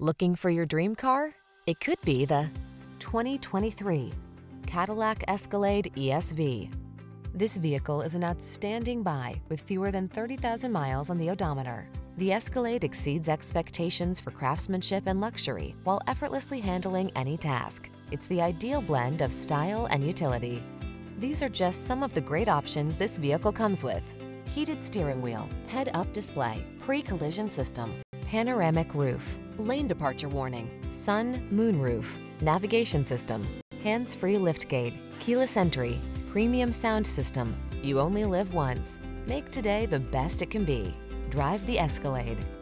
Looking for your dream car? It could be the 2023 Cadillac Escalade ESV. This vehicle is an outstanding buy with fewer than 30,000 miles on the odometer. The Escalade exceeds expectations for craftsmanship and luxury while effortlessly handling any task. It's the ideal blend of style and utility. These are just some of the great options this vehicle comes with: heated steering wheel, head-up display, pre-collision system, panoramic roof, lane departure warning, sun, moon roof, navigation system, hands-free liftgate, keyless entry, premium sound system. You only live once. Make today the best it can be. Drive the Escalade.